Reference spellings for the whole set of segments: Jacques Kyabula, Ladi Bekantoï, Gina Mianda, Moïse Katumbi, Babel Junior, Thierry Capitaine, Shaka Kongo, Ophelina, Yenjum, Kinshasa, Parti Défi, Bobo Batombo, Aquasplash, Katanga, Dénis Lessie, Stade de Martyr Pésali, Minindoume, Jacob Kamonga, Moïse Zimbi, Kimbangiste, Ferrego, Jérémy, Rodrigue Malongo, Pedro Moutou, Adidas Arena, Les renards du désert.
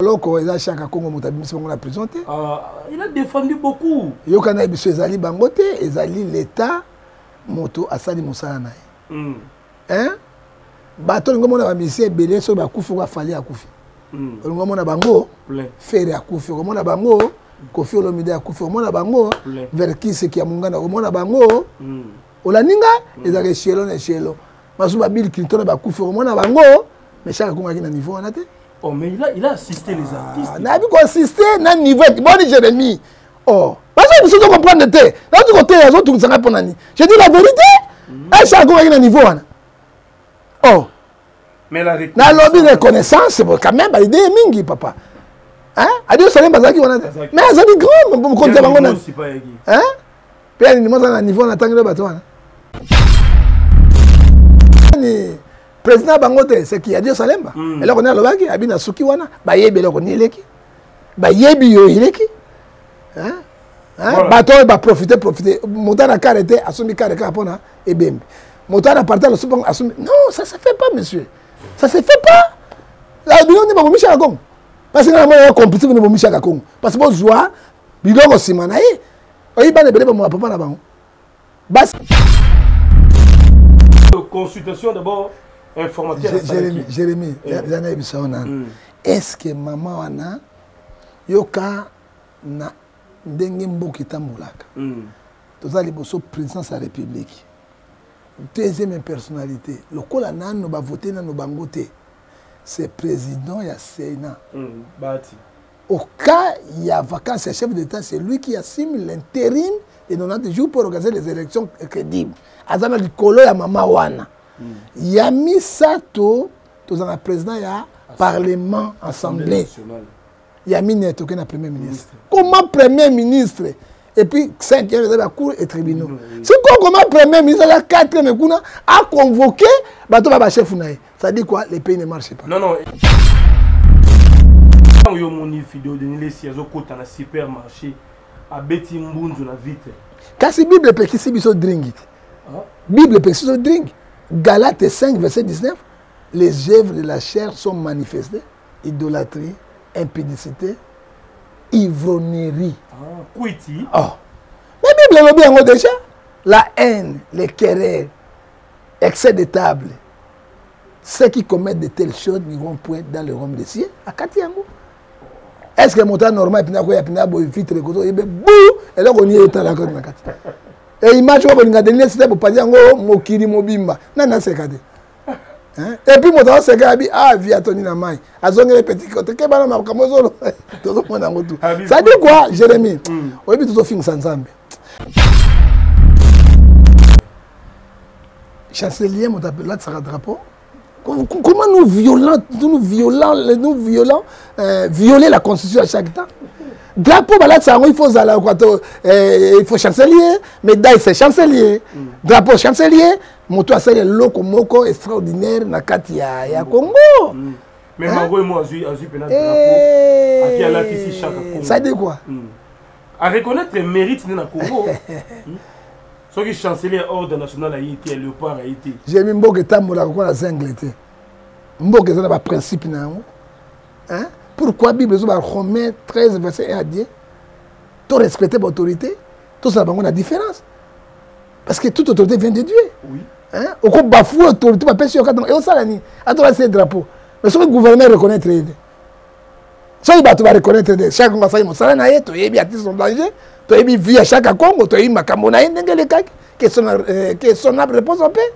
Alors que Shaka Kongo m'a présenté. Il a défendu beaucoup. Il y a l'État moto a sali mosana. Hein? Baton ngomona ba misé belé so ba kufu ka fali akufi. Ngomona bango fere akufi. Ngomona bango kofi olomide akufi. Ngomona bango verkise ki amungana. Ngomona bango olaninga ezake chielo na chielo. Masuba Bill Clinton ba kufi. Ngomona bango mais Shaka Kongo na niveau anaté. Oh, mais il a assisté les artistes. Il a assisté à niveau. Bon, Jérémy. Oh, parce que nous sommes comprendre. J'ai dit la vérité. Niveau. Oh. Mais la lobby de reconnaissance, quand même, il est mingi, papa. Hein? Adieu, Salim Bazaki. Mais ça dit grand. Bon, compte bango. Hein? Puis il monte à niveau en tant que bateau. Président Bangote, c'est qui a dit Salemba. Et là, on a le bagage, il a souki wana, bayebi là, on est qui, bayebi yo il est qui, hein, hein, bateau il va profiter, montant la carte était assumé carte capona et bim, montant la partie le soupang assumé, non ça se fait pas monsieur, ça se fait pas, la bilan ne va pas micher à Kong, parce que normalement il y a compétitif ne va micher à Kong, parce que bon joie, bilan aussi manaï, on y va ne belle pas mon papa là-bas, bas. Consultation d'abord. Jérémy, est-ce que maman Anna, yoka na dengembo qui tamboulaka, tout ça les bosso président de la République, deuxième personnalité, le col Anna nous va voter dans nos bangoté, c'est président ya Sénat. Au cas il y a vacances, chef d'État, c'est lui qui assume l'intérim et on a des jours pour organiser les élections crédibles. Azana le colo ya maman Anna. Yami Sato, tout un président, il y a Parlement, Assemblée. Yami Neto, qui est Premier ministre. Comment Premier ministre? Et puis, 5e, il y a cour et tribunaux. C'est quoi comment Premier ministre, il y a 4e, il a convoqué, le chef. Ça dit quoi? Les pays ne marchent pas. Non, non. Il y a une vidéo de Dénis Lessie, dans le supermarché, à Betty Mbunzu, la vite. Quand c'est Bible, il y a un drink. Bible, il y a un drink. Galates 5, verset 19, les œuvres de la chair sont manifestées, idolâtrie, impédicité, ivrognerie. Quiti. Oh. La Bible est bien déjà. La haine, les querelles, excès de table. Ceux qui commettent de telles choses n'iront point dans le royaume des cieux. À Katiango. Est-ce que le montant normal est vitre et bouh, et là on y est à la côte de la Katiango. Et image où on a donné c'était pour pas dire mokiri mobimba non non c'est cadé hein et puis mon c'est gabi ah via Tony Namai azongere petit côté que bana makamozolo tout le monde en tout ça dit quoi Jérémy oui puis tout au fin ensemble chancelier mon appelle là ça drapeau comment nous violer la constitution à chaque temps. Drapeau, il faut aller il faut chancelier, médaille c'est chancelier, drapeau chancelier, moto c'est loco extraordinaire na Katia ya Congo. Mais Margot et moi azu pena drapeau. Qui a là ici Shaka Kongo. Ça dit quoi? À reconnaître les mérites de na Congo. Ce qui chancelier ordre national Haïti, le par Haïti. J'ai mis mboke tambola ko na zengleté. Mboke ça na principe na hein? Pourquoi la Bible Romains 13, verset 1 à 10, tout respecter l'autorité, tout ça, on a différence. Parce que toute autorité vient de Dieu. Oui. Hein? On bafoue l'autorité, on peut se faire. Et on s'en a c'est drapeau. Mais si le gouvernement reconnaît les si il va reconnaître les chaque fois qu'il y a son danger, il y a une vie à chaque Congo, il y a une macamona, il y a une son réponse en paix.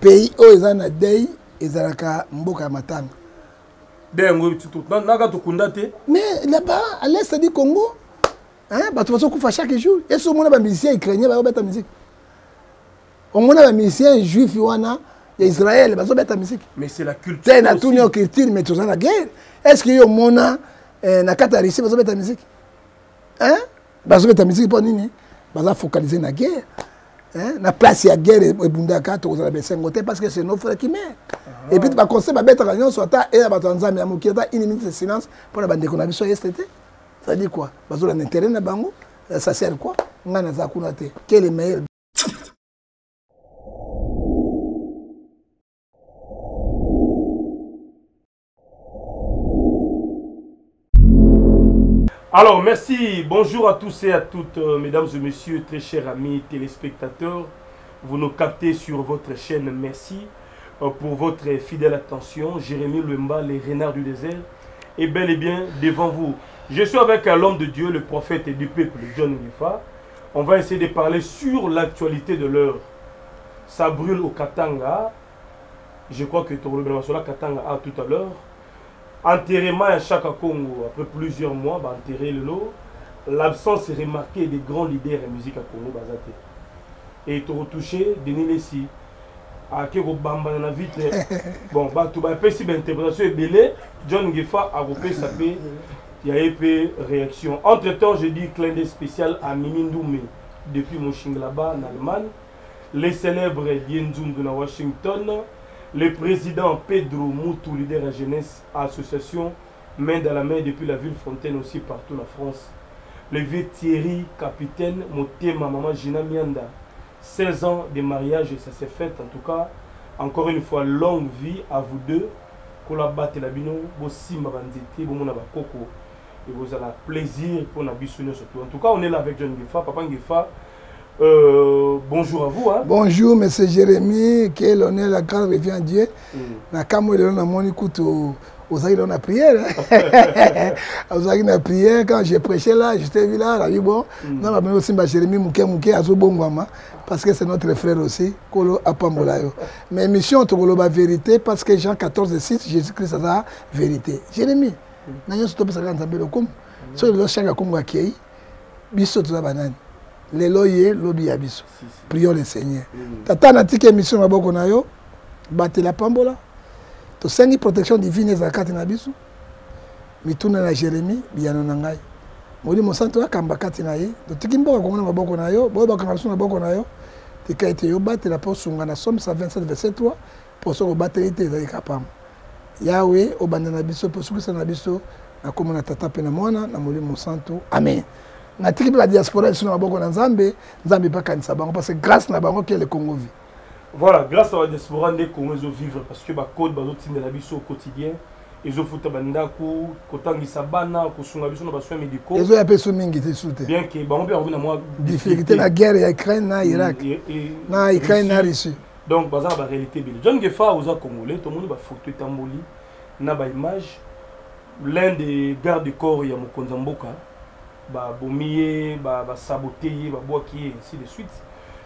Pays où ils en ont des. Mais là-bas, à l'est du Congo, chaque jour, et ce monde a des musiciens ukrainiens qui ont la musique. Au monde a des musiciens juifs, et Israël, ils ont la musique. Mais c'est la culture. C'est la culture, mais tout ça, la guerre. Est-ce qu'il y a un monde dans Qatar ici, ils ont la musique? Hein? Ils ont la musique pour nous. Ils ont focalisé la guerre. La place à guerre et Bundaka, parce que c'est nos frères qui meurent. Et puis, tu vas conseiller ma bête à l'union, soit ta et la batanza, mais à Mouketa, une minute de silence pour la bande qu'on a vu sur STT. Ça dit quoi? Parce qu'on a intérêt à Bango, ça sert quoi? On a Zakunate. Quel est meilleur? Alors, merci. Bonjour à tous et à toutes, mesdames et messieurs, très chers amis téléspectateurs. Vous nous captez sur votre chaîne. Merci pour votre fidèle attention. Jérémy Lemba, les renards du désert, est bel et bien devant vous. Je suis avec l'homme de Dieu, le prophète et du peuple, John Ngefa. On va essayer de parler sur l'actualité de l'heure. Ça brûle au Katanga. Je crois que ton gouvernement sur la Katanga a tout à l'heure. Enterrement à Shaka Kongo, après plusieurs mois, bah, enterrer le lot. L'absence remarquée des grands leaders de musique à Congo, Bazate. Et tu retouché, Dénis Lessie. A Kéro Bamba, on a vite. Bon, bah, tout va être si bien interprétation et belé. John Ngefa a repé sa paix. Il y a eu réaction. Entre temps, j'ai dit clin d'œil spécial à Minindoume, depuis Moshing là-bas, en Allemagne. Les célèbres Yenjum de Washington. Le président Pedro Moutou, leader à jeunesse association, main dans la main depuis la ville Fontaine aussi partout la France. Le vieux Thierry Capitaine, ma maman Gina Mianda. 16 ans de mariage et ça s'est fait en tout cas. Encore une fois, longue vie à vous deux. Collabatez la bino, vous simba bandité, vous mona bakoko. Et vous avez plaisir pour nous abissionner surtout. En tout cas, on est là avec John Ngefa, Papa Ngefa. Bonjour à vous. Hein? Bonjour, M. Jérémy. Quel honneur, la grâce revient à Dieu. Na kamo il a mon écoute aux aïeux la prière. Aux aïeux la prière, quand j'ai prêché là, j'étais vu là, la vie bon. Non, mais aussi, ma Jérémy, mouké, mouké, azo bon guama. Parce que c'est notre frère aussi, Kolo Apambolayo. Mais mission, tu la vérité, parce que Jean 14 et 6, Jésus-Christ a la vérité. Jérémy, n'ayons surtout pas ça quand ça veut le com. Sur le chien à Congo qui biso tu la banane. Les loyers, l'objet abisso. Prions le Seigneur. Tata n'a dit que mission à Bogonayo, battez la pambola. Tu sais une protection divine et akat n'abisso. Mais tout n'a Jérémy, bien on n'engaye. Moi dis mon sang toi kambakat n'aille. Tu te kimbo à Bogonayo, Bogonayo, Bogonayo, Bogonayo. Tu as été au battez la poste sur la somme 127 verset 3 pour se rebattre et t'es capable. Yahweh au bandanabisso pour ce que ça n'abisso. Na comme na tata pena mona na moli mon sang toi. Amen. La diaspora est en Zambie, parce que grâce à le Congo vit. Voilà, grâce à la diaspora, le Congo vit parce que le code de la vie au quotidien. Ils ont foutu Bandako, Kotangi Sabana, Kosungabiso, nos soins médicaux. Ils ont appelé Soumingi, ils soutiennent. Bien que, bah, on peut revenir à moi. Difficulté, la guerre, il y a Ukraine, il y a Irak. Il y a Russie. Donc, c'est la réalité. John Ngefa, aux Congolais, tout le monde va foutre Tamboli, n'a pas image. L'un des gardes du corps, il y a Mokonzamboka. Bomiller, saboter, boquer, ainsi de suite.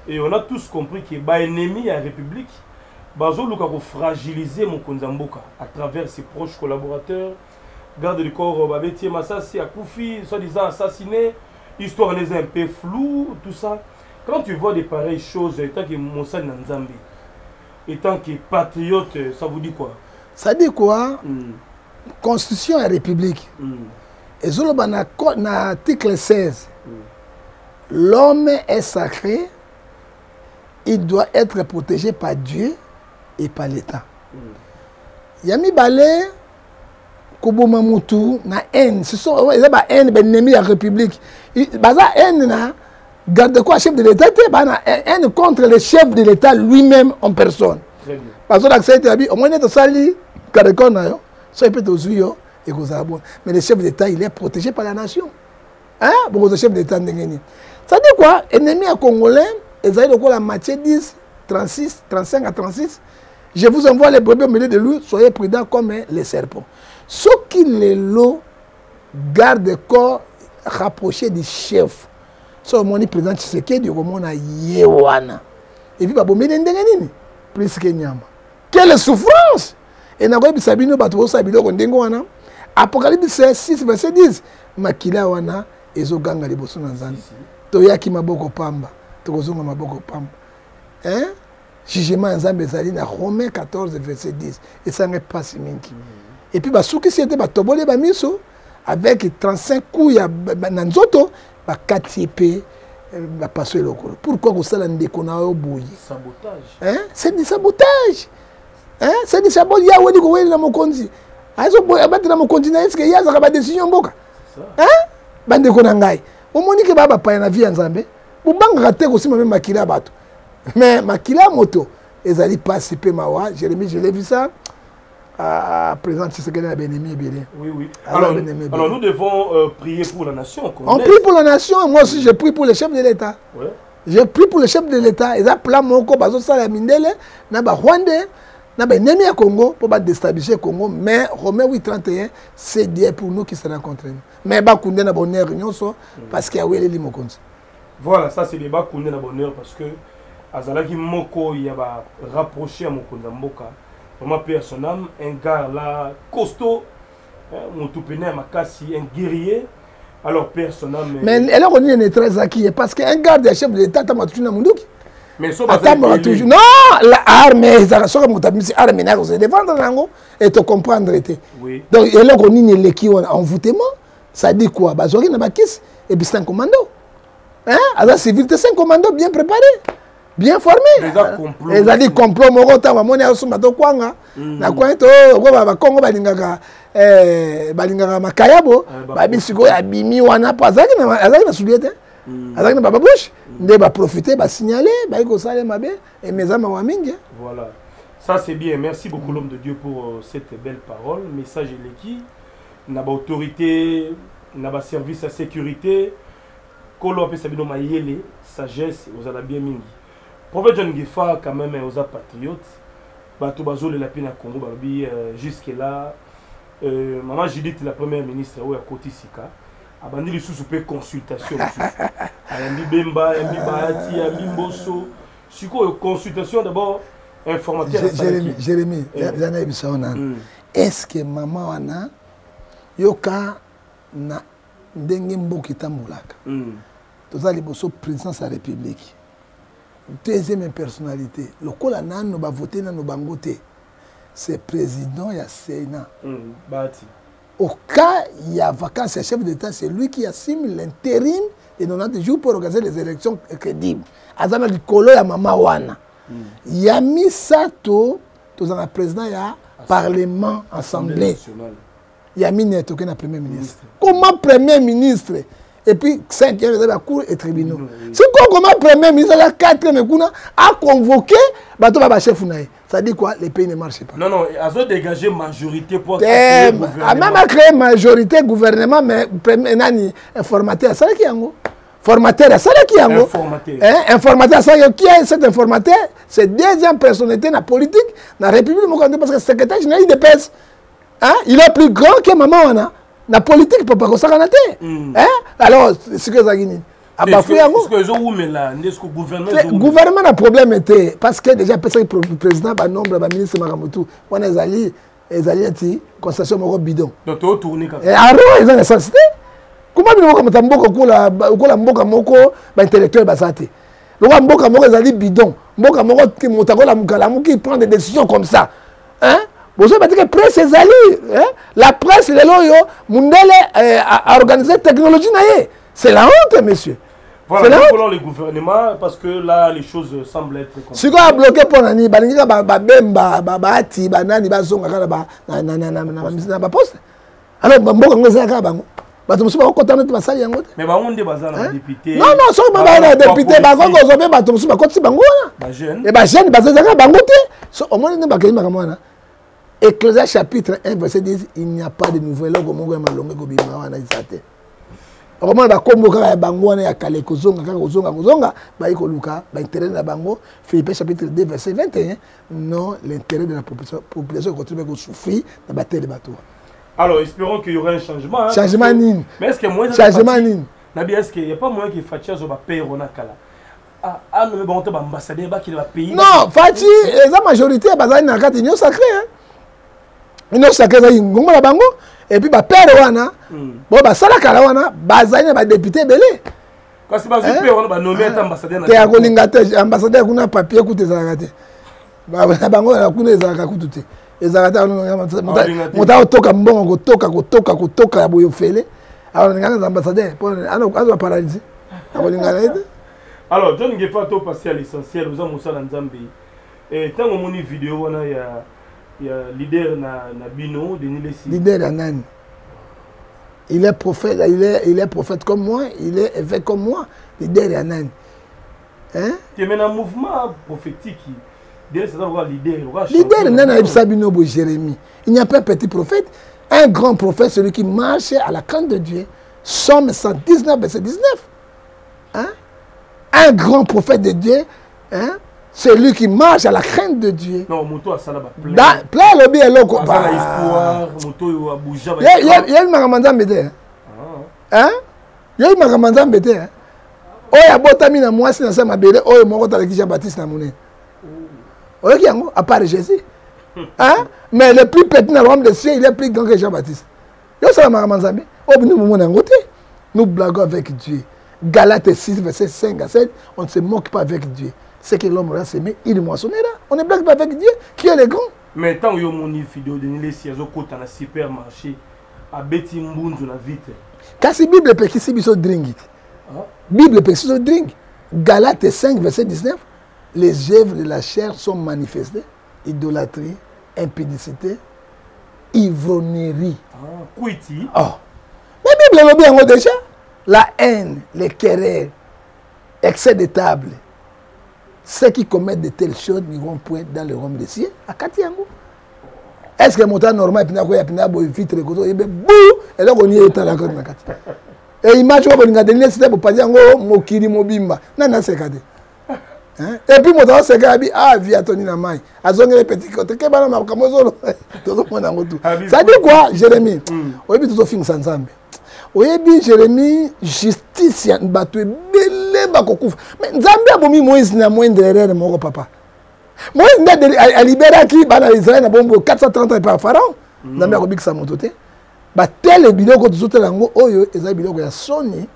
Et on a tous compris que l'ennemi à la République, Bazoluka fragiliser mon Konzamboka à travers ses proches collaborateurs, garde du corps, Babetier Massassi, Akoufi, soi-disant assassiné, histoire des un peu floue, tout ça. Quand tu vois des pareilles choses, étant que Moussa Nanzambi, étant que patriote, ça vous dit quoi? Ça dit quoi? Constitution et République. Et dans l'article 16, l'homme est sacré, il doit être protégé par Dieu et par l'État. Yami Balé, Koboma Moutou, na haine, ce sont les haines de l'ennemi de la République. Baza haine, garde quoi chef de l'État, haine contre le chef de l'État lui-même en personne. Parce que l'accès est habillé, au moins il est sali, car il peut aux yeux. Mais le chef d'État, il est protégé par la nation. Hein? Bon, le chef d'État, ça dit quoi? Ennemis à Congolais, ils aillent la matière 10, 36, 35 à 36. Je vous envoie les brebis au milieu de lui, soyez prudents comme les serpents. Ceux qui les lots gardent le corps rapproché du chef. Ceux qui présentent ce qui est du roman à Yewana. Et puis, il y a des plus que Nyama. Quelle souffrance! Et nous avons Sabino Batouo Sabino Kondengoana. Apocalypse 6, verset 10. Makila wana, ezo ganga liboso na nzambi. Toyaki maboko pamba. Tokozonga maboko pamba. Hein? Jugement en Zambie ezali na Romains 14, verset 10. Et ça n'est pas si mingi. Et puis, basuki siete batobole bamiso, avec 35 coups ya nanzoto, bakati épée, bapaso elokolo. Pourquoi vous sala ndekona yo boyi? Sabotage. Hein? C'est du sabotage. Hein? C'est du sabotage. Yawe dit qu'on est dans mon conduit. Est-ce qu'il y a des décisions? Hein? Bande Konangai. Au moment où Baba Payana vit en Zambie, vous bangatez aussi même Makila Bato. Mais Makila Moto, ils allaient participer Mawa. Jérémy, je l'ai vu ça. à présenter ce qu'elle a bien aimé. Oui, oui. Alors nous devons prier pour la nation. On prie pour la nation. Moi aussi, je prie pour le chef de l'État. Ouais. Je prie pour le chef de l'État. Ils ont plan Moko, Bazo Salamindele, Naba Rwandais, Naba Nemi à Congo pour déstabiliser le Congo. Mais Romain 831, c'est Dieu pour nous qui se rencontrent. Mais Bakoundé n'a pas une réunion parce qu'il y a eu les limocondes. Voilà, ça c'est le Bakoundé n'a pas bonheur parce que Azalaki Moko, il y a rapproché à Mokonda Moka. Vraiment, père son âme, un gars là, costaud, mon tout péné, un guerrier. Alors, père son âme. Mais alors, on est très acquis parce qu'un gars de chef de l'État, t'as toujours un moundouk. Mais ça, t'as toujours. Non, l'armée, c'est armée, c'est défendre, et te comprendre. Oui. Donc, alors, on est les qui ont envoûtement, ça dit quoi? Bah, Zorine, Bakis, et puis c'est un commando. Hein? Alors, civil, c'est un commando bien préparé. Bien formé. Ils ont dit complot, Morota, Mamoné, Osumato, Kwanga, Nakoento, Roba, Congo, Balingara, Balingara, Makayabo, Babisigo, Abimi, Wana, Pazak, Azak, la Souliette, Azak, Baba Bush, ne va profiter, va signaler, Baiko Salem, Mabé, et mes amis, Waming. Voilà. Ça, c'est bien. Merci beaucoup, l'homme de Dieu, pour cette belle parole. Message Eleki, Naba autorité, Naba service à sécurité, Kolo, Pesabino, Mayele, sagesse, vous allez bien, Mingi. Prophète John Ngefa, quand même, aux patriotes, Batou Bazol et la Pina Congo, Babi, jusque-là, Maman Judith, la première ministre, où est Koti Sika, a bandé le sous-soupé consultation. Ayambi Bemba, Ayambi Bahati, Ayambi Mbosso. Si quoi, consultation d'abord, informateur. Jérémy, est-ce que Maman Wana, Yoka, na Dengembo Kitamboulak, tous les Bosso, président de la République. Deuxième personnalité, le col à Nan, voté dans nos bangotés, c'est président ya Sénat. Au cas où il y a vacances, le chef d'État, c'est lui qui assume l'intérim et on a des jours pour organiser les élections crédibles. Azana le colo ya Mamawana. Il y a mis ça tout dans le président ya Parlement, Assemblée. Il y a mis Neto qui est premier ministre. Comment premier ministre? Et puis, 5e, la cour et tribunaux. C'est quoi comment le premier ministre, la 4e, a convoqué le chef Founaï. Ça dit quoi? Les pays ne marchent pas. Non, non, ils ont dégagé majorité pour créer gouvernement. Même à créer majorité gouvernement, mais informateur, ça qui est formateur, ça qui est informateur, ça qui est cet informateur, c'est deuxième personnalité dans la politique, dans la République, parce que le secrétaire général, il dépense. Il est plus grand que Maman Wana. La politique peut pas qu'on s'arrête. Alors, ce que ça dit, le gouvernement a un problème était parce que déjà le président, le nombre de ministres Maramoutou, on est allé, constatation moro bidon. Donc tu retournes comme ça. Alors ils ont nécessité. Comment ils vont comme tambo ko la mboka moko ba intellectuel basate. Le mboka moko ezali bidon, mboka moko ki motako la mukala muki prend des décisions comme ça. Hein? La presse est allée. La presse est a organisé la technologie. C'est la honte, messieurs. Voilà, nous voulons le gouvernement parce que là, les choses semblent être compliquées. Si vous avez bloqué pour l'année, vous mais on est député. Non, non, on est député. On est Ecclésiaste chapitre 1, verset 10, il n'y a pas de nouvelle langue au monde. Philippiens chapitre 2, verset 21, non, l'intérêt de la population continue à souffrir dans la terre de bateau. Alors, espérons qu'il y aura un changement. Changement nini. Mais est-ce qu'il y a moyen de changement nini? Est-ce qu'il n'y a pas moyen qu'il fasse au pays Ronakala? Ah, mais bon, on ambassadeur qui va payer. Non, Fati, la majorité, il y a une union sacrée. Union sacrée, il y a une union sacrée. Et puis, il y a un député belé. Quand c'est pas un père, on va nommer un ambassadeur. Il y a un ambassadeur qui a un papier qui a été. Il y a un ambassadeur qui a été. Il y a un ambassadeur qui a été. Alors, John Ngefa, tu es passé à l'essentiel, nous avons ça dans Zambie. Et tant que mon vidéo, il y a leader Nabino, Dénis Lessie. Leader Anan. Il est prophète comme moi, il est évêque comme moi. Leader Anan. Hein? Tu es maintenant un mouvement prophétique. Leader, Jérémy. Il n'y a pas un petit prophète, un grand prophète, celui qui marche à la crainte de Dieu. Somme 119, verset 19. Hein? Un grand prophète de Dieu, hein? Celui qui marche à la crainte de Dieu. Non, Moutou a salaba. Plein le bien loco. Il y a une maramanda médé. Hein? Il y a une maramanda médé. Oh, il y a botami na moi, c'est dans sa mabélé. Oh, il m'a dit que j'ai baptisé na mouné. Oh, il y a à part Jésus. Hein? Mais le plus petit dans le royaume des cieux, il est plus grand que Jean-Baptiste. Il y a ça la maramanda médé. Oh, nous blaguons avec Dieu. Galates 6, verset 5 à 7, on ne se moque pas avec Dieu. C'est que l'homme aura semé, il moissonnera. On ne blague pas avec Dieu, qui est le grand. Mais tant que vous avez une vidéo de Dénis Lessie, vous avez un supermarché, à Betty Mbundu, la vite. Quand la Bible peut qu'ici, vous drink. La Bible peut qu'ici, vous drink. Galates 5, verset 19, les œuvres de la chair sont manifestées. Idolâtrie, impédicité, ivrognerie. Quiti. Oh. La Bible est bien déjà. La haine, les querelles, excès de table. Ceux qui commettent de telles choses n'iront point dans le royaume des cieux. À Katiango. Est-ce que mon temps normal, il y a des vitres, il y a et là, on y est encore dans Kati. Et image, on a des liens, c'est pour pas dire, mon kiri, mon bimba. Non, non, c'est Kati. Et puis, mon temps, c'est Kati, ah, via Tony Namai. Azongé les petits côtés, qu'est-ce que je veux dire? Ça dit quoi, Jérémy? On est tous fins ensemble. Oyebi Jérémy, justice ya batwe belle bakokufa. Mais Nzambe abomi Moïse na moindre erreur mon papa. Moïse na a libéré qui bana Israël na bombo 430 par Pharaon. Nzambe akobikisa moto te. Ba tele biloko tuzote lango oyo eza biloko ya soni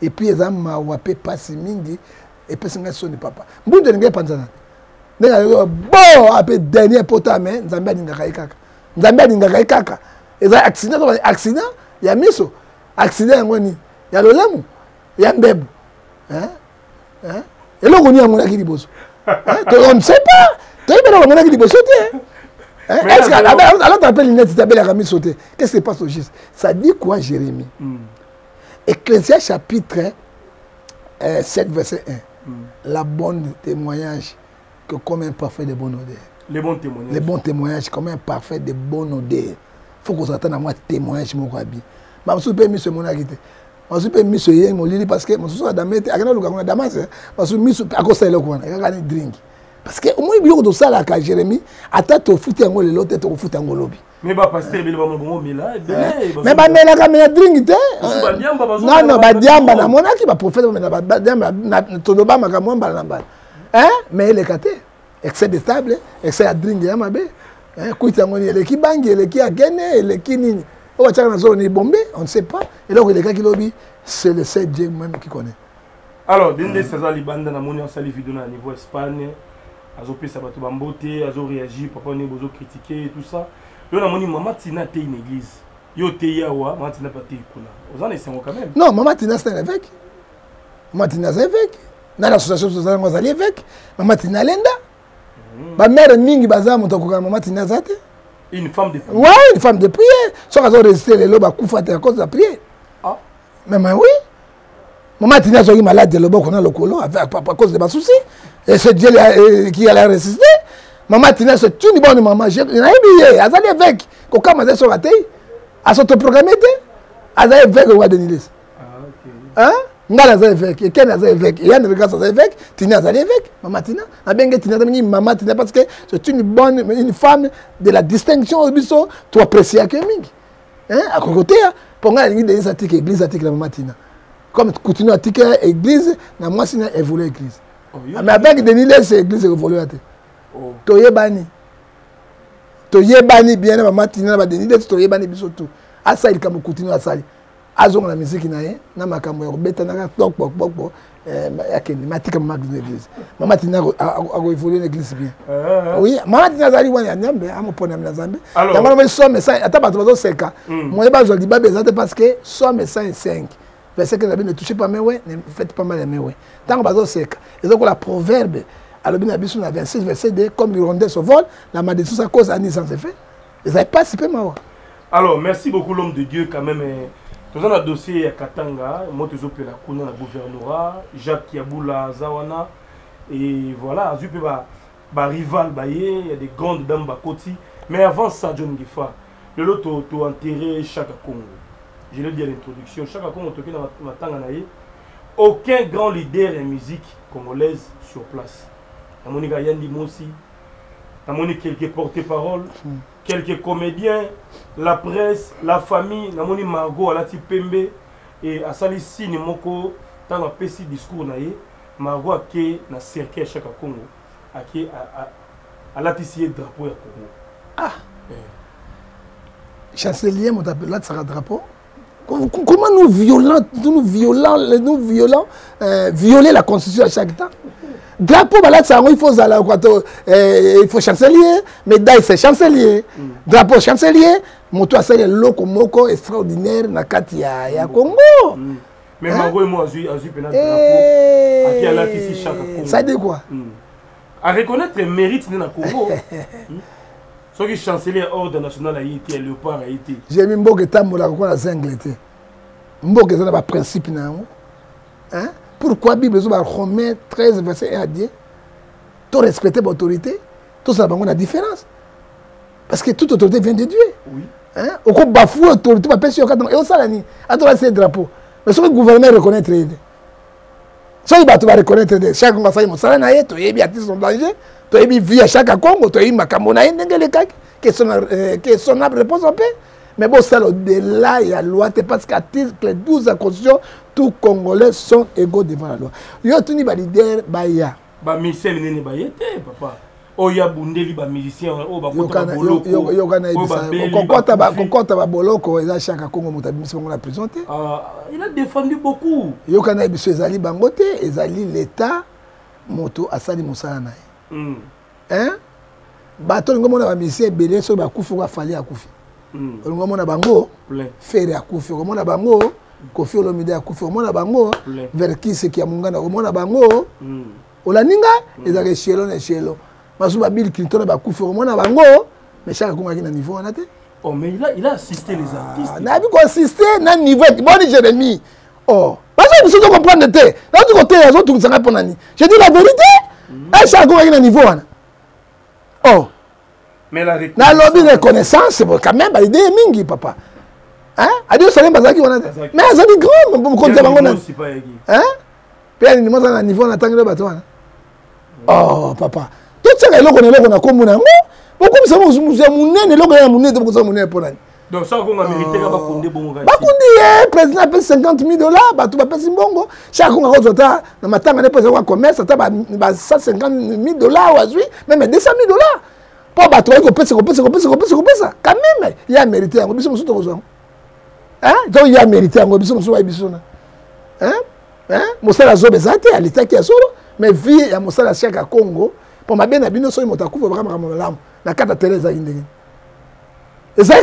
et puis eza mawa pe pasi mingi et puis singa soni papa. Mbunde ngai panzana. Ngai bo ape dernier potame Nzambe aninga kai kaka. Nzambe aninga kai kaka. Eza accident ya miso. Accident, il y a le lame, il y a un bébé. Et là, on y a mon qui dit bosse. On ne sait pas. Tu as dit mon qui dit bosse. Est-ce qu'alors tu appelles l'inette, tu appelles la ramie sauter. Qu'est-ce qui se passe au juste? Ça dit quoi, Jérémy? Ecclésiaste chapitre 7, verset 1. La bonne témoignage que comme un parfait de bonne odeur. Les bons témoignages. Les bons témoignages comme un parfait de bonne odeur. Il faut qu'on s'attende à moi témoignage, mon rabbi. Je suis permis ce monarchité. Je suis permis ce yémolili parce que je suis à Damas. Je suis mis à cause de l'eau. Drink. Parce que au moins, il y a de ça là, Jérémy. Attends, tu foutes en gros, l'autre est au foot en gros. Mais pas parce que il va me goûter là. Mais bah, mais la caméra drink. Non, non, bah, diamba, la monarchie, bah, prophète, bah, diamba, tonoba, ma gamme, bah, l'amba. Hein? Mais elle est catée. Excès de table, excès à drink, y'a ma bé. Hein? Couille en gros, il est qui bang, il est qui a gagné, il est qui nini. On ne sait pas. Et donc, les gars qui lobby, c'est le seul Dieu même qui connaît. Alors, dès les saisons, les bandes dans la monnaie, ça les vidéos à niveau Espagne, à Zopé, ça va tout bamboter, à Zoréagi, papa, on est besoin de critiquer et tout ça. Et on a dit, maman, Tina, t'es une église. Yo, t'es Yawa, maman, Tina, pas t'es Koula. Vous en êtes quand même. Non, maman, Tina, c'est un évêque. Maman, Tina, c'est un évêque. Dans l'association sociale, on est évêque. Maman, Tina, Lenda. Ma mère, Mingi, Bazar, mon tokoka, maman, Tina, Zate. Une femme de prière. Oui, une femme de prière. Soit qu'elles ont résisté les lobes à Koufate à cause de la prière. Ah. Mais oui. Maman Tina soyez malade de l'obo qu'on a le colo à cause de ma soucis. Et c'est Dieu qui allait résister. Maman Tina se tue une bonne maman. Il y a un billet. Elle est avec. Quand elle est sur la tête, elle s'est programmée. Elle est avec le roi de Nilis. Ah, ok. Hein? Elle est avec. Et Ken est avec. Et Yann regarde ça avec. Tina est avec. Maman Tina. Elle est avec. Maman Tina parce que c'est une bonne, une femme de la distinction au biseau. Tu apprécies à Kemig. Hein? À côté, pour moi, l'église attique, l'église attique la maman Tina. Comme tu continues à tiquer l'église, la moi Tina évolue l'église. Mais avec Denis Lessie, l'église évolue à te. Tu es banni. Tu es banni bien maman Tina, Denis Lessie, tu es banni biseau tout. À ça, il continue à ça. Azong la musique nae, na makambo ya betanaka tok bok bok bok yakeni matika magu n'église. Maman Tina a évolué l'église bien. Oui, maman Tina zali wana nyambe amopona na Zambe. Yamalo me somme ça ata batozo seka. Moi ba joli ba bezate parce que somme 105. Verset que ne touchez pas mes ouais, ne faites pas mal à mes ouais. Tant bazo seka. Et donc la proverbe alobi na biso na 26 verset 2 comme le rondel se vole, la malédiction sa cause ani sans effet. Ils avaient participé mawa. Alors merci beaucoup l'homme de Dieu quand même. Dans le dossier à Katanga, moi je suis la gouverneur, Jacques Kyabula, Zawana, et voilà, ba rival baillé, il y a des grandes dames bakoti. Mais avant ça, John Ngefa, le lot a enterré Shaka Kongo. Je l'ai dit à l'introduction, Shaka Kongo toqué dans ma tanganaïe. Aucun grand leader en musique congolaise sur place. Namoni Gayandi Mossi, namoni quelques porte-paroles, quelques comédiens, la presse, la famille, namoni Margot Alati Pembe et Asali Sini Moko, tant que petit discours naie, Margot qui na cercle Shaka Kongo, qui a latissé drapeau à Congo. Ah, chancelier, mon drapeau. Comment nous violer la constitution à chaque temps? Drapeau, il faut aller il faut chancelier, médaille c'est chancelier, drapeau chancelier, montois c'est loco moko extraordinaire na katia ya Congo. Mais Margot et moi, Azu Penal drapeau, qui a là ici chaque Congo. Ça dit quoi? À reconnaître les mérites de la Congo. Ce qui chancelier ordre national a été, le par a été. J'ai mis beaucoup de temps pour la Angleterre. Beaucoup de temps par principe. Pourquoi Bible Romains 13 verset 1 à 10? Tout respecter l'autorité, tout ça a la différence. Parce que toute autorité vient de Dieu. Oui. Hein? Au coup bafoue l'autorité, on pèse sur le cadre. Et on s'en a dit, c'est le drapeau. Mais ce que le gouvernement reconnaît, ça il va reconnaître chaque conseil, ça n'a été, il y a son danger. Tu as vu à chaque Congo, tu as vu Makamona et Nengelekak, qui sont en réponse en paix. Mais bon, ça, au-delà, il y a la loi, c'est parce qu'article 12 de la Constitution, tous Congolais sont égaux devant la loi. Il y a tout le leader, il y a. Michel Nene Bayete, papa. Il y a Bundeli, il musicien, il y a chaque Congo, il a défendu beaucoup. Il y a des Bangote, ils allient l'État, Moto, Asali Moussana. Hein? Bateau ngomon na bamisi ebele so bakufu kwa fali akufi. Ngomon na bango fere akufi, ngomon na bango kofi olomide akufi, ngomon na bango verkise ki amungana, ngomon na bango olaninga ezake chelo na chelo. Masuba Bill Clinton na bakufi, ngomon na bango mais chaque konga ki na niveau wana te. Oh mais il a assisté les artistes. Na bi ko assisté na niveau bon Jérémy. Oh, parce que vous devez comprendre te. Là du côté les autres ça répond nani. Je dis la vérité. Oh, mais la reconnaissance, c'est quand même l'idée est mingi, papa. Hein? Adieu, salam, bazaki, on a. Mais ça dit grand, on compte pas mon hein? Puis elle nous montre un niveau, on attend le bateau. Oh, papa. Tout ça, les locaux, on a comme mon amour. Pourquoi ça, on a mon nez, les locaux, on a mon nez, donc on a mon nez pour l'année. Donc, ça, on a mérité, on a condé bon. Le président paye $50 000, bah, tout va passer bon. Chaque jour, on a ma table, on a président au commerce, ça a $150 000, même $200 000. Pour battre, on peut se couper ça. Quand même, il y a mérité. Hein? Donc, il y a mérité. Hein? Hein? Moussala Zobe Zate, à l'État qui a solo, mais vie à Moussala Chaka Congo, pour ma bien abîme, soyez motakou, pour vraiment mon lame, la carte à Thérèse à Indien. Et ça,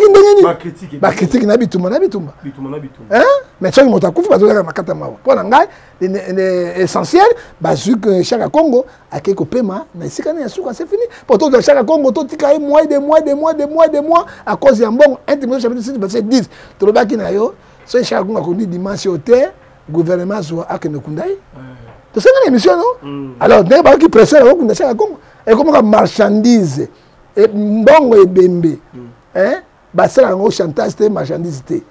critique n'a bitou mon habitum. Hein? Mais tu as montakou, parce que ma carte à moi. Pour l'angai, l'essentiel, basu que chaque Congo a quelque paiement, mais si quand il y a souk, c'est fini. Pourtant, dans chaque Congo, tout est mois, des mois, à cause d'un bon, un témoin, chapitre 6, verset 10. Tout le bas qui n'a yo, ce chaque Congo a connu dimanche au terre, gouvernement soit à Kenokundai. Tu sais, dans l'émission, non? Alors, d'un bas qui pressait la Congo, chaque Congo, et comme la marchandise, et bon, et bembe. Hein? Bah c'est un gros chantage, c'est marchandisité.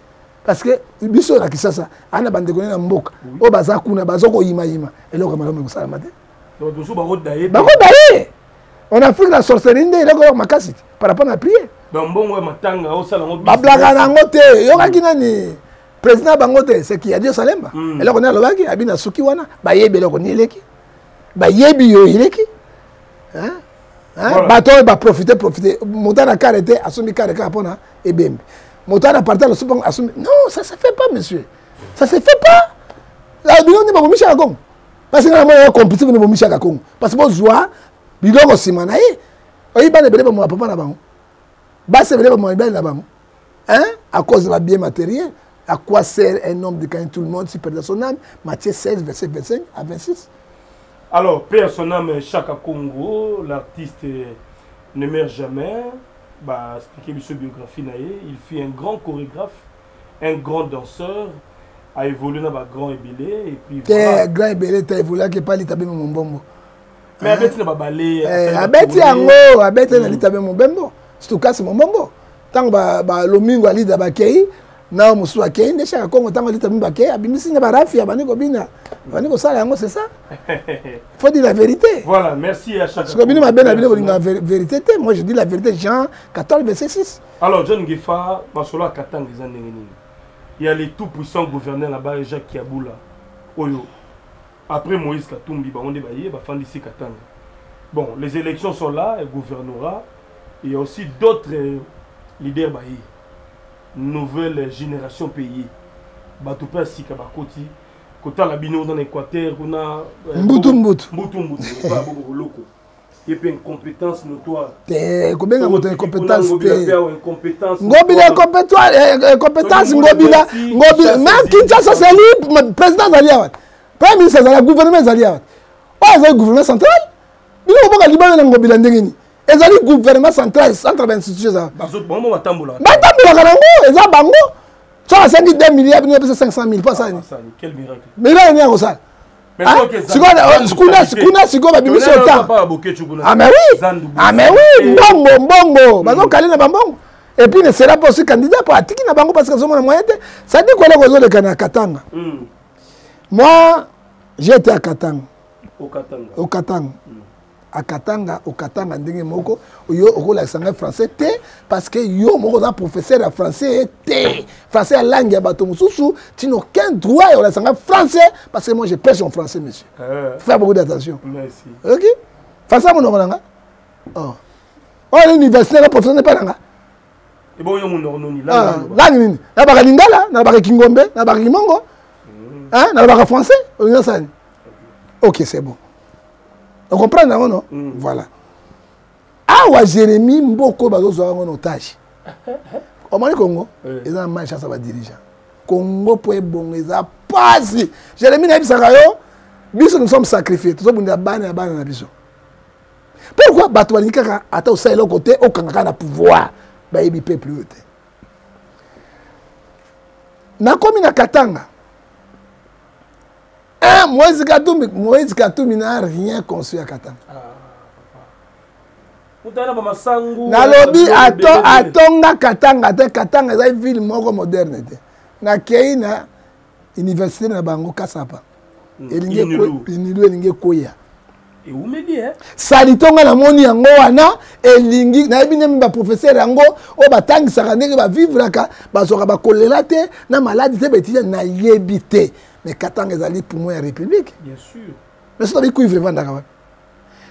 Parce que biso la Kinshasa, on a bandé connait na mboka. O bazakuna bazoko yima. Eloko malombe ko sala matin. Donc biso ba rodaye. Ba rodaye. On a fait la sorcellerie ndé eloko makasi par rapport à prier. Donc mbongo matanga o sala ngo. Ba blaga na ngote, yoka kinani. Président bangote, c'est qui Adidas Arena. Eloko na lobaki abina suki wana, ba yebe eloko ni eleki. Ba yebi yo eleki. Hein? Bateau va profiter. Montana carité, assume carité capona et bim. Montana partage le soupçon, assume. Non, ça se fait pas, monsieur. Ça se fait pas. La bilan n'est pas bon, Michel Gong. Parce que normalement, on compétit pour nous, Michel Gong. Parce que moi, je vois, bilan aussi, manaï. On y va les bébés pour moi, papa là-bas. Bas, c'est bébé pour moi, belle là-bas. Hein? À cause de la bien matérielle, à quoi sert un homme de gagner tout le monde si perd son âme? Matthieu 16, verset 25 à 26. Alors, personnellement, Shaka Kongo, l'artiste ne meurt jamais. Bah, expliquer sa biographie, il fut un grand chorégraphe, un grand danseur, a évolué dans le grand ébélé. Et puis, voilà. Grand ébélé, tu as évolué, tu n'as pas dit que tu as mon bombo. Mais abeti na babale. Abeti yango, abeti na litabe mon bembo. Surtout kasi mon bembo. Tango ba lomingo ali da bakei, na musu akei ne Shaka Kongo tango litabe bakei, abimisi na barafi abane ko bina. Abane ko sala yango, c'est ça. Faut dire la vérité. Voilà, merci à Shaka. Ko bina mabena bina ko linga vérité té. Moi je dis la vérité Jean 14 verset 6. Alors John Ngefa, masolo a Katanga za ndengenini. Il y a les tout-puissants gouverneurs là-bas, Jacques Kyabula, Oyo. Après Moïse Katumbi, on est baillé, on va ici Katanga. Bon, les élections sont là, elle gouvernera. Il y a aussi d'autres leaders baillés. Nouvelle génération pays. Batoupé si Kabakoti, Kota Labino dans l'Équateur, on a. Moutou. Il y a une compétence notoire. Combien de compétences? Compétence. Même Kinshasa, c'est libre. Président Zaliawa. Premier ministre, c'est le gouvernement Zaliawa. C'est le gouvernement central. Il y a le gouvernement central. Centre d'institution. Bango. Tu as 52 milliards, il y a 500 000. Quel miracle. Mais là, il y a un et puis ne sera pas aussi candidat pour Atiki Nabango parce que ça dit quoi les canards Katanga. Moi, j'étais à Katanga. Au Katanga, moko, yo la sangue français té parce que yo moko za professeur à français té français à langue ya bato mususu, tu n'as aucun droit à la sangue français parce que moi je prêche en français monsieur. Fais beaucoup d'attention. Merci. OK. Français mon nanga. Oh. Oh l'université la professeur n'est pas nanga. Et bon yo mon noni là. Là nini. Na ba lingala, na ba kingombe, na ba limongo. Hein, na ba français, on ça. OK, c'est bon. On comprend, non? Voilà. Ah, Jérémy, beaucoup de en otage. Au Congo, ils ont mal chassé les dirigeants. Congo pour être bon, ils ont pas si. Jérémy n'a pas dit nous sommes sacrifiés. Tout ça, nous sommes bannis à la prison. Pourquoi Batouani Kaka a été au Sahel côté, au Kanaka, n'a pouvoir? Il ne peut plus. Dans la Katanga, Moïse Katumbi n'a rien construit à Katanga. Na lobi atonga Katanga, Katanga est une ville moderne. Na keina université na bango kasapa. Elingi koya. Et où me dit hein? Salitonga na moni yango wana elingi na binem ba professeur yango o batangi sakandeke ba vivre ka bazoka ba kolela te na maladie te betia na yebite. Mais Katanga est pour moi en République. Bien sûr. Mais ça veut dire vraiment.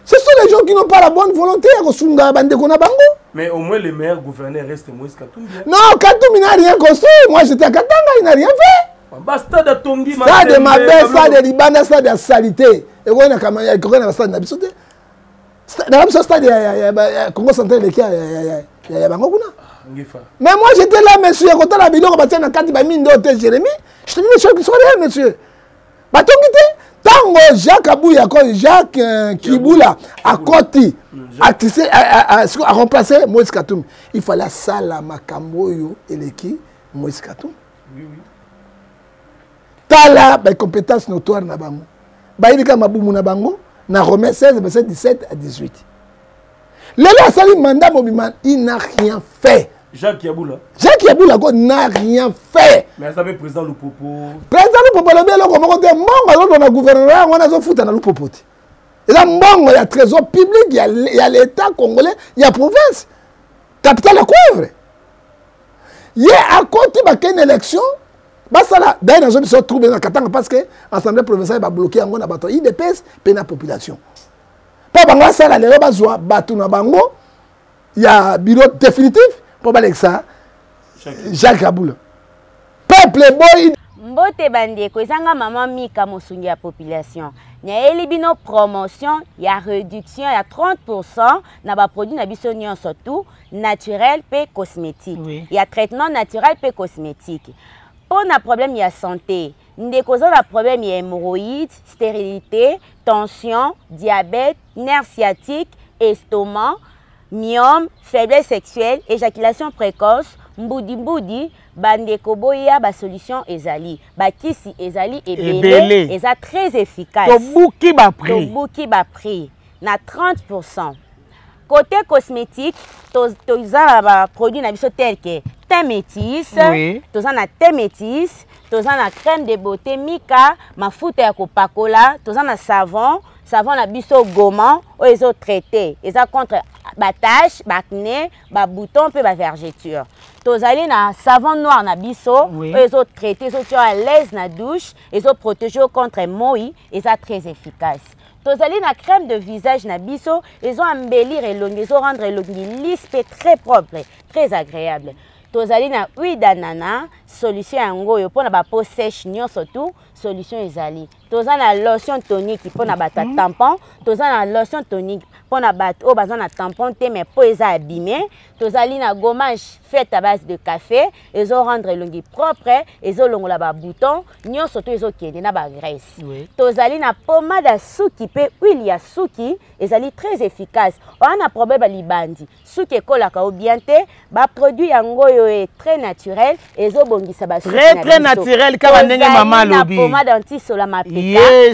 Ce sont les gens qui n'ont pas la bonne volonté. Mais au moins, le meilleur gouverneur reste Moïse Katumbi. Non, Katumbi n'a rien construit. Moi, j'étais à Katanga, il n'a rien fait. Stade de Martyr, stade de Libana, stade de Salité. Et on a quand même un stade d'Abissouté. Dans ce stade, il y a Congo Central et il y a Bangokuna. Mais moi j'étais là, monsieur, quand on a mis le cadre de mine d'hôtel Jérémy, je te dis les choses qui sont là, monsieur. Bah, tu as dit, Jacques Kyabula, à côté, à remplacer Moïse Katumbi. Il fallait Salamakamoyo et l'équipe Moïse Katumbi. Oui. T'as là, des compétences notoires, Nabango. Bah, il y a Mabou Nabango, dans Romains 16, verset 17 à 18. Le là, ça lui mandat, il n'a rien fait. Jacques Kyabula n'a rien fait. Mais ça veut président Lupopo. Président Lupopo, le bien, on a gouverné, on a foutu dans Lupopo. Il y a un trésor public, il y a l'État congolais, il y a la province. Capitale à couvre. Il y a à côté une élection. D'ailleurs, les gens se trouvent dans Katanga parce que l'Assemblée provinciale va bloquer en bateau. Il dépèse la population. Pas bango ça là les robazoa batou na bango il y a bureau définitif pour baler ça Jacques Kyabula peuple boy mbote bandie ko zanga maman mika mosungi ya population nya elibino promotion ya réduction ya 30% na ba produit na biso nyonso tout naturel pe cosmétique ya traitement naturel pe cosmétique on a problème ya santé. Nous avons des problèmes hémorroïdes, stérilité, tension, diabète, nerfs sciatiques, estomac, myome, faiblesse sexuelle, éjaculation précoce, mboudi-mboudi, bandeko boya ba solution ezali. Ba kisi ezali ebele, eza très efficace. Tobuki ba prix. na 30%. Côté cosmétique, tous a produit na biso tel que teint métis, tous a na teint métis, tous a na crème de beauté Mika, mafuta ya kopakola, tous a na savon, savon na biso gommant, ils ont traité, ils ont contre ba tache, ba acné, ba bouton pe ba vergeture. Tous allés na savon noir na biso, ils ont traité, ils sont à l'aise na douche, ils ont protégé contre mohi, ils sont très efficaces. Tous allés na crème de visage na biso, ils ont embellir et longue, ils ont rendre longue lisse et très propre, très agréable. Tous allés na huile d'ananas, solution ango yo pour na ba peau sèche nyon surtout, solution ezali. Tous na lotion tonique pour na ba tampon, tous na lotion tonique pour na ba o bazan na tampon té mais peau eza abîmé. Tous allés na gommage fait à base de café, ils ont rendre longue propre, ils ont longola ba bouton, nyon surtout ils ont kende na ba graisse. Tous allés na pommade à souki pe huile ya souki, ezali très efficace. On a problème ba libandi, souki kola ka bien té, ba produit ango est très naturel et très naturel car on a maman lobby pommade anti solamapeka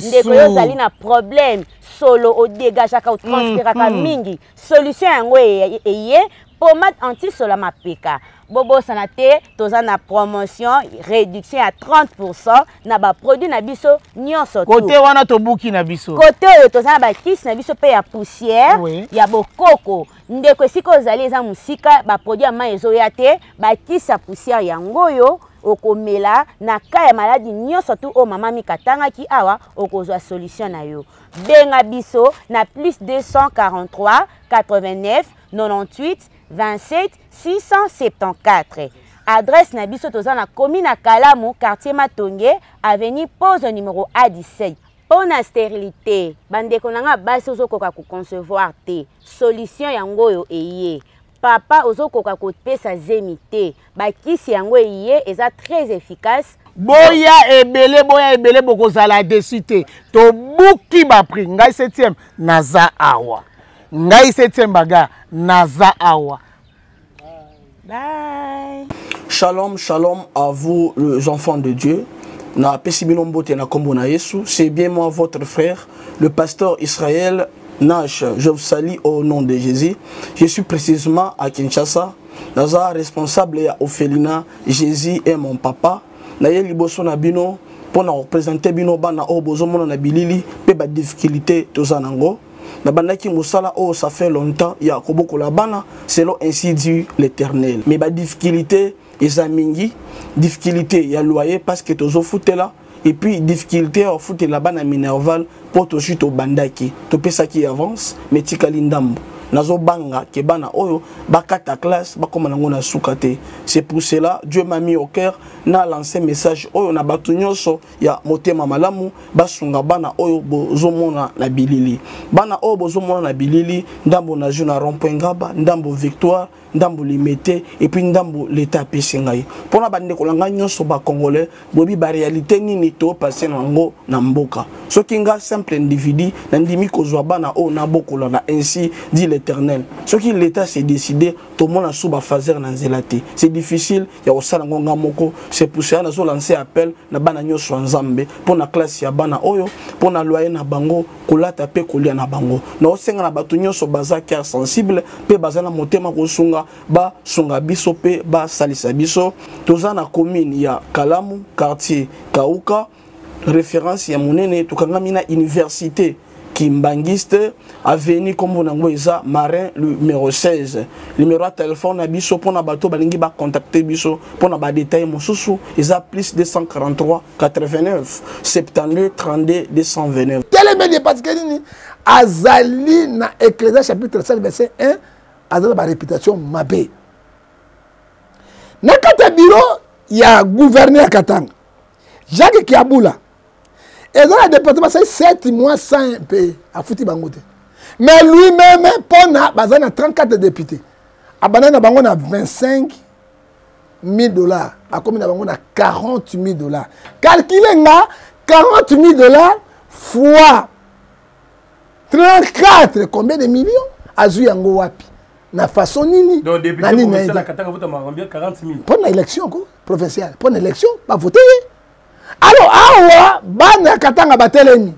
ndeko yo zali na problème solo au dégage aka au transpira ka mingi solution yango eye pommade anti solamapeka bobo sanate tozana promotion réduction à 30% na ba produit na biso nyonso côté wana to buki na biso côté yo tozana ba kiss na biso pe ya poussière ya bokoko ndeko siko zali za musika ba produit ma ezo ya te ba kiss ya poussière ya ngoyo okomela na ka ya maladi nyonso tu o mama mi katanga ki awa okozwa solution na yo benga biso na plus 243 89 98 27 674. Adresse na biso toza na commune na Kalamu, quartier Matongé, avenue Pose numéro A17. Pour la stérilité, bandeko nanga basi ozokoka ko concevoir té. Solution yango yo eye. Papa ozokoka ko pesa zemi té. Ba kisi yango eye eza très efficace. Boya ebele boko zala desité. To buki ba pri ngai 7e naza awa. Ngai 7e baga naza awa. Bye. Shalom, shalom à vous les enfants de Dieu. Na pesibilombo te na kombo na Yesu. C'est bien moi votre frère, le pasteur Israël Nash. Je vous salue au nom de Jésus. Je suis précisément à Kinshasa. Naza responsable à Ophelina. Jésus est mon papa. Na ye liboso na bino pour na représenter bino bana obozomona na bilili pe ba difficulté tozanango. La banda qui moussala oh ça fait longtemps il y a koboko la bana selon ainsi dit l'Éternel mais ba difficulté ezamingi difficulté ya loyer parce que tozo foutela et puis difficulté au foot la bana minerval pour to chute au bandaki to pesa qui avance mais tikalindam nazo banga ke bana oyo bakata classe bakoma ngona sukate c'est pour cela Dieu m'a mis au cœur na lancé message oyo na batu nyoso ya motema malamu basunga bana oyo bozomona na bilili bana oyo bozomona na bilili ndambo na juna rond-point ngaba ndambo victoire ndambo limité et puis ndambo l'état pesingai pona bande ko langa nyoso ba congolais bobi ba réalité nini to passer nango na mboka sokinga simple individu ndimi kozwa bana oyo na bokola na ainsi dit Éternel. Ce qui l'État s'est décidé, tout le monde a souba fazer dans zélati. C'est difficile, il y a aussi ngonga moko, c'est pour ça nous lancer appel na bana nyoso nzambe pour na classe ya bana oyo, pour na loyer na bango, kolata pe kolia na bango. Na osenga na batu nyoso baza cœur sensible, pe baza na motema kosunga, ba sunga biso pe ba salisa biso. Toza na commune ya Kalamu, quartier Kauka, référence ya monene tukangami na université Kimbangiste, avenue comme on a marin numéro 16. Numéro de téléphone à biso pour na bateau balingi ba contacter biso pour na ba détail mon sousou, ils plus 243 89 72 32 229. Quel est le parce que Azali na Ecclésiaste chapitre 7 verset 1 Azali ba réputation mabé. Na katabiro ya gouverneur Katanga Jacques Kyabula. Et dans le département, c'est 7 mois sans un pays. Mais lui-même, il a 34 députés. Il a 25 000 $. Il a 40 000 $. Calculez 40 000 $ fois 34. Combien de millions Azui Yango Wapi. Na façon nini. Donc, député, vous la Katanga, vous avez 40 000. Pour une élection, provinciale. Pour une élection, pas voter. Alors, awa, bana katanga batelemi.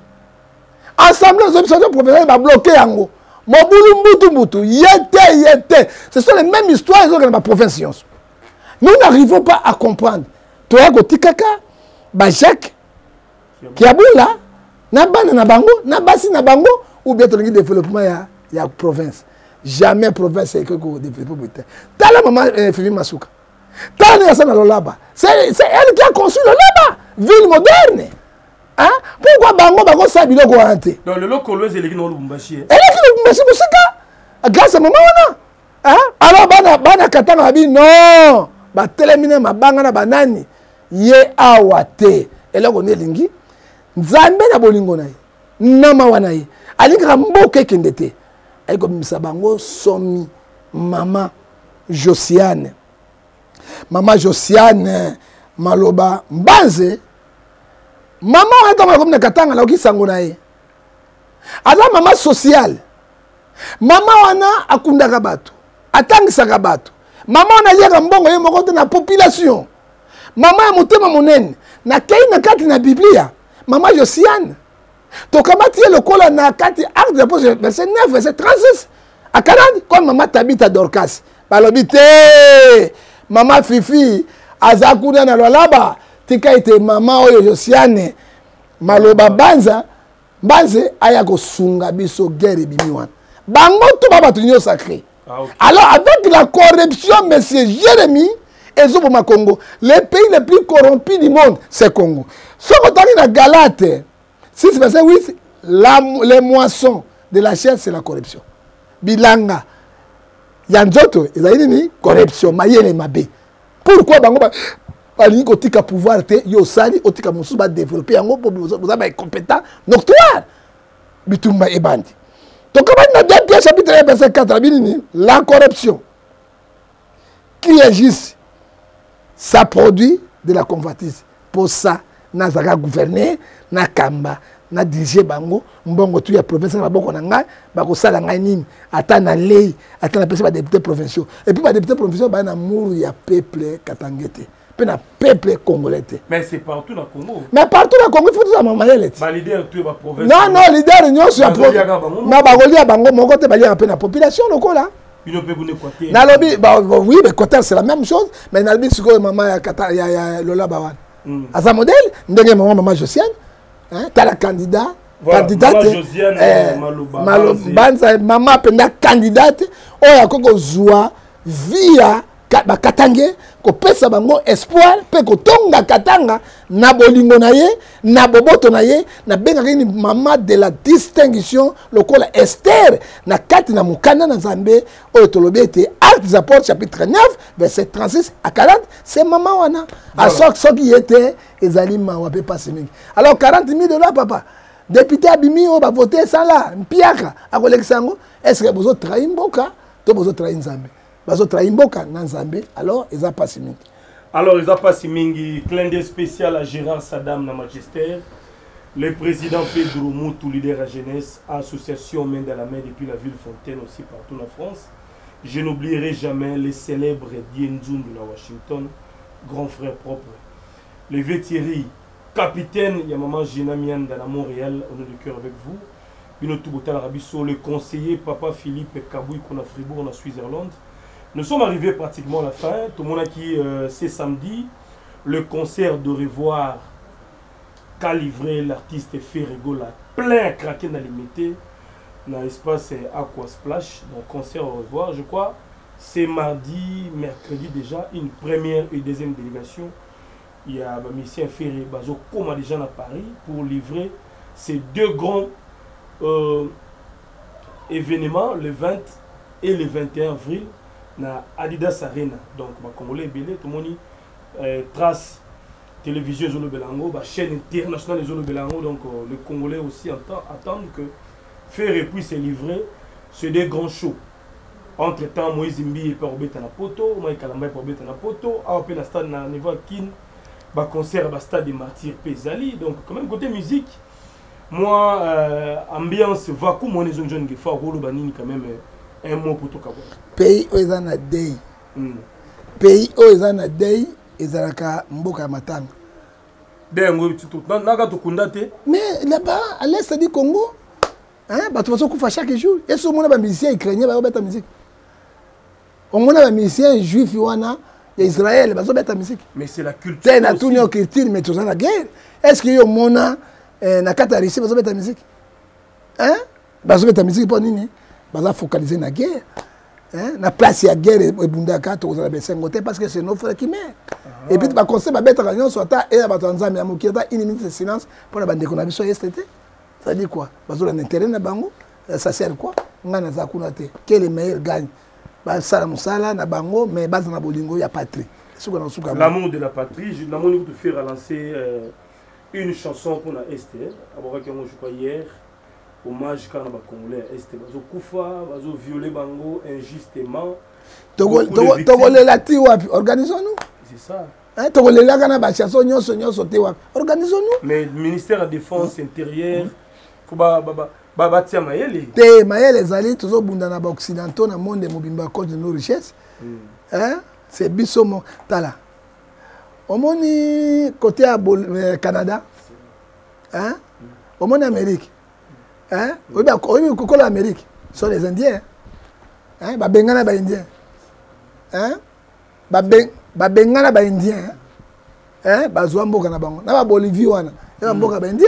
Assemblée aux observations professionnelles va bloquer Yango. Ce sont les mêmes histoires que dans ma province. Nous n'arrivons pas à comprendre. Toi, Kotikaka, Jacques Kyabula, Nabana Nabango, Nabasi Nabango, ou bien le développement de la province. Jamais province est que vous développez. T'as la maman Fimi Masuka. T'as la personne là-bas. C'est elle qui a conçu le là-bas. Ville moderne. Hein? Pourquoi Bango Bango Sabilo Goante? Dans le locolois, c'est l'église de Lubumbashi. Elle est qui Moussika? Grâce à maman, on a. Hein? Alors, Bana Katanga a dit non. Ba téléminé ma bangana banani. Ye awate. Et là, on est lingi. Nzambe na bolingonaï. Nama wanaï. Alingra mboke kendete. Et comme Sabango, Somi, Maman Josiane. Maman Josiane, Maloba, Mbanze. Maman, elle est comme la Katanga, elle est comme la Katanga. Elle est maman sociale. Maman, elle est akunda rabato. Atang sakabato. Maman, elle est comme la population. Maman, elle est comme la population. Na kei na kati na Biblia. Maman Josiane. Tokamati le kola na kati acte de l'apôtre verset 9 verset 36 à 40 comme maman Tabita Dorcas balobite maman Fifi azakuna na lolaba tikaite maman oyo Josiane maloba banza banze aya ko sunga biso guerre bimiwan bango to baba tunyo sacré. Alors avec la corruption monsieur Jérémy et Zoboma Congo les pays les plus corrompus du monde c'est Congo. Ce qu'on t'a dit dans Galate 6 verset 8, les moissons de la chair, c'est la corruption. Bilanga. Yanzoto, ils ont dit corruption, maïen et mabé. Pourquoi ils ont dit pouvoir développer un compétent nocturne. Bitumba et bandi. Donc, quand on a 2 Pierre chapitre 1, verset 4, la corruption qui agisse, ça produit de la convoitise. Pour ça, Nazara gouverner, na kamba, na dirige bango, mbongo tu ya province na boko nanga, bako sala nga nini, ata na lei, ata na pesa ba député provinciaux. Et puis ba député provinciaux ba na muru ya peuple katangete, pe na peuple congolais. Mais c'est partout dans le Congo. Mais partout dans le Congo, il faut tout ça mamalelete. Ba leader tu ba province. Non non, leader nyo sur province. Ma ba golia bango moko te ba lia pe na population lokola. Na lobi ba oui, mais Kotel c'est la même chose, mais na lobi siko mama ya kata ya lola ba wana. À sa modèle, ndenge maman Josiane, t'as la candidate, maman penda candidate, oya koko zwa via Katangé, ko pesa bango espoir, pe ko tonga Katanga, na bolingo na ye, na boboto na ye, na benga kini maman de la distinction, lokola Esther, na kati na mukana na Zambé, oyo tolobe te Actes des Apôtres chapitre 9, verset 36 à 40, c'est maman wana. À ce qui était, ils allaient m'envoyer passer. Alors $40 000, papa. Député Abimi, on va voter ça là, Mpiaka, à Kolexango, est-ce que vous trahissez Mboka? Tout vous trahissez Zambé. Alors, ils n'ont pas si mingi. Clin d'œil spécial à Gérard Sadam, na Magister, le président Pedro Moutou, leader à jeunesse, association main dans la main depuis la ville Fontaine, aussi partout en France. Je n'oublierai jamais les célèbres Yenjum de la Washington, grand frère propre. Le vieux Thierry Capitaine, il y a maman Gina Mianda à Montréal, on est de cœur avec vous. Le conseiller Papa Philippe Kaboui, qu'on a Fribourg, en Suisse-Irlande. Nous sommes arrivés pratiquement à la fin. Tout le monde a dit, c'est samedi, le concert de revoir qu'a livré l'artiste Ferrego, là, plein à craquer dans l'imité, dans l'espace Aquasplash. Donc, concert au revoir, je crois. C'est mardi, mercredi déjà, une première et deuxième délégation. Il y a Monsieur Ferrego, comme a déjà à Paris, pour livrer ces 2 grands événements, le 20 et le 21 avril. Na Adidas Arena, donc ma Congolais belé, tout le monde trace télévision Zouglou Belango, chaîne internationale Zouglou Belango, donc les Congolais aussi attendent que Ferré puisse livrer sur des grands shows. Entre temps, Moïse Zimbi est Robert Tana Poto, Moïse Kalamba est Robert Tana Poto, AOP na stade na Neva Kin, bah concert à Stade de Martyr Pésali, donc quand même côté musique, moi ambiance vacuum, on est John Ngefa, Rolo Banini quand même. Un mot pour tout cas. Pays où ils en a des. Pays où ils en a des. Ils ont mboka matanga. Mais là-bas, à l'est du Congo, chaque jour. Et ce monde a musicien ukrainien, il a musique. On a un musicien juif, Israël, il a la musique. Mais c'est la culture. Il y a une culture, mais tout ça, la guerre. Est-ce qu'il y a un monde qui a réussi à la musique? Hein? Il a la musique pour nous. Il a focalisé la guerre. La place de la guerre est bundaka parce que c'est nos frères qui meurent. Et puis, le conseil va mettre la réunion sur ta et la batanza, mais il y a une minute de silence pour la bande de connabis sur STT. Ça dit quoi? Parce que l'intérêt de Bango, ça sert quoi? Quel est le meilleur gagne? Salamoussala, Nabango, mais base dans Bolingo, il y a patrie. L'amour de la patrie, l'amour de faire lancer une chanson pour la STL. Avant que je crois hier. Hommage quand les Congolais est violé Bango injustement. Organisons-nous. C'est ça. Organisons-nous. Mais le ministère de la Défense intérieure, faut bâtir Mayele. Mayele Zali, tous les occidentaux dans le monde mobimba cause de nos richesses. Hein? C'est bisomo tala. Au moni côté Canada. Hein? Au moni Amérique. Hein? Oui, mais l'Amérique, ce sont les Indiens. Hein? Bah Bengana, bah Indien. Hein? Bah Bengana, bah Indien. Hein? Bah Zouambo, bah Bango. Bah Bolivie, bah Mboka, bah Indien.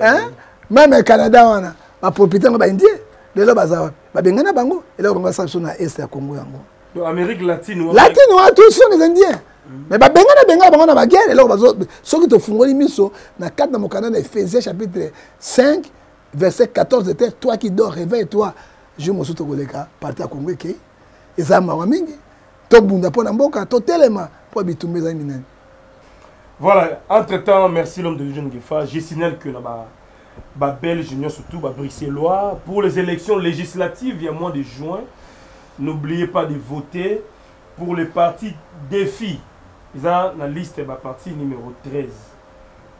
Hein? Même au Canada, bah propriétaire, bah Indien. Les gens, bah Bengana, Bango. Et là, on va s'absenter à l'Est, à Congo, donc Amérique latine. Latine, tous sont les Indiens. Mais bah Bengana, Bengana, bah guerre. Et là, on va s'absenter. Ceux qui te font l'émission, dans 4 dans mon canal, Ephésiens chapitre 5. Verset 14 de terre, toi qui dors, réveille-toi. Je me suis dit, parti à Congo, qui est un mawamingi. Tobunda pour Namboka, totalement pour habiter mes amis. Voilà, entre-temps, merci l'homme de John Ngefa. Je signale que là-bas, Babel Junior, surtout, Bruxellois, pour les élections législatives, il y a moins de juin, n'oubliez pas de voter pour le parti Défi. Ils ont la liste, bah, parti numéro 13.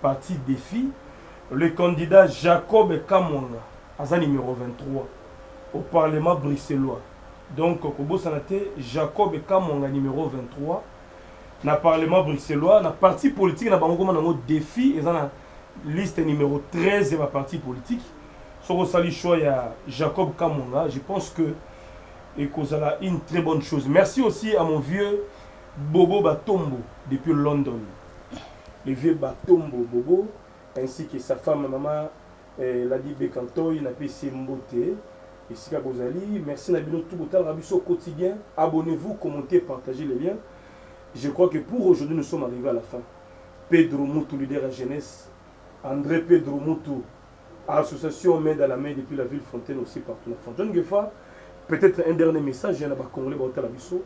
Parti Défi. Le candidat Jacob Kamonga, à numéro 23, au Parlement bruxellois. Donc, Kobo Sanate, Jacob Kamonga, numéro 23, dans le Parlement bruxellois, dans le parti politique, dans le défi, et dans la liste numéro 13 de la parti politique. Sur le salut choix, il y a Jacob Kamonga. Je pense que c'est une très bonne chose. Merci aussi à mon vieux Bobo Batombo, depuis London. Le vieux Batombo, Bobo. Ainsi que sa femme, maman, Ladi Bekantoï, n'a pas ses beautés. Et si vous allez, merci Nabino Toubotal, Rabisso quotidien. Abonnez-vous, commentez, partagez les liens. Je crois que pour aujourd'hui, nous sommes arrivés à la fin. Pedro Moutou, leader à jeunesse. André Pedro Moutou, association main dans la main depuis la ville Fontaine aussi partout. John Ngefa, peut-être un dernier message. Il y a un Congolais qui a Rabisso.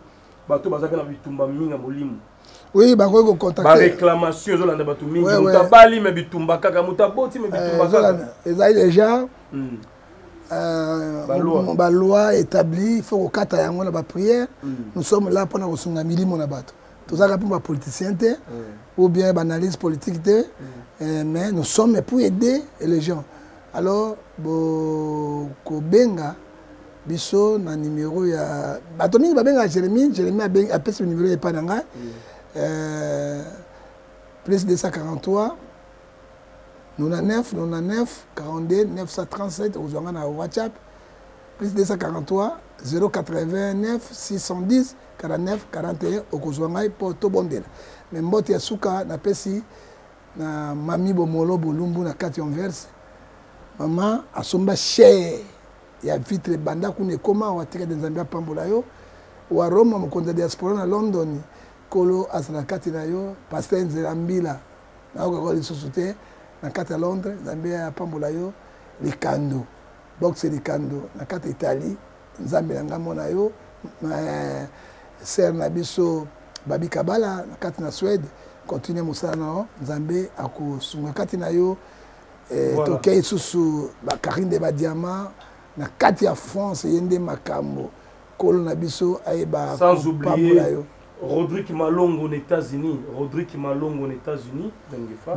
Bato bazaka na bitumba minga molimo. Oui, bako ko contacter. Ba réclamation zo landa bato minga, mutabali me bitumba kaka mutaboti me bitumba kaka. Ezali déjà ba loi établie, il faut ko kata yango na ba prière. Nous sommes là pour na kosunga milimo na bato. Tozaka pour ba politicien té ou bien ba analyse politique té, mais nous sommes pour aider les gens. Alors bo ko benga biso na numéro ya batomi ba benga Jérémy a pèse le numéro ya pananga plus 243 99 42 937 ozanga na WhatsApp plus 243 089 610 49 41 okozanga po to bondela mais mbote ya suka na pesi na mami bomolo bolumbu na 4e verse maman asomba chez il y a vitre banda kune koma wa tika de Zambia pambola yo wa Roma mokonda diaspora na London kolo asana kati na yo pasteur Nzerambila na ko ko susute na kati ya Londres Zambia pambola yo likando boxe likando na kati Italie Zambia ngamo na yo ser na biso babi kabala na kati na Suède continue musana Zambia akosunga kati na yo tokei susu ba Karinde ba Diama na kati ya France yende makambo kolo na biso aiba sans oublier Rodrigue Malongo aux États-Unis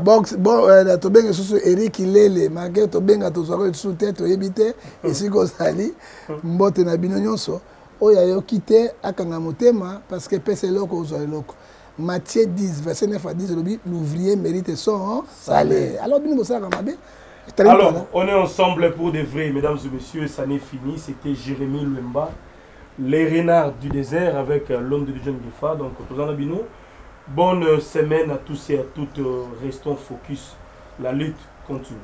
box bon to benga susu Eric Lele mage to benga to zwa susu tete yebite esiko sali mbote na bino nyonso oya yo kite akanga motema parce que pese loko zwa loko Matthieu 10 verset 9 à 10 l'ouvrier mérite son salaire alors bino bosala mabe Alors, on est ensemble pour de vrai, mesdames et messieurs, ça n'est fini. C'était Jérémy Luemba, Les Renards du désert avec l'homme de John Ngefa. Donc, bonne semaine à tous et à toutes. Restons focus. La lutte continue.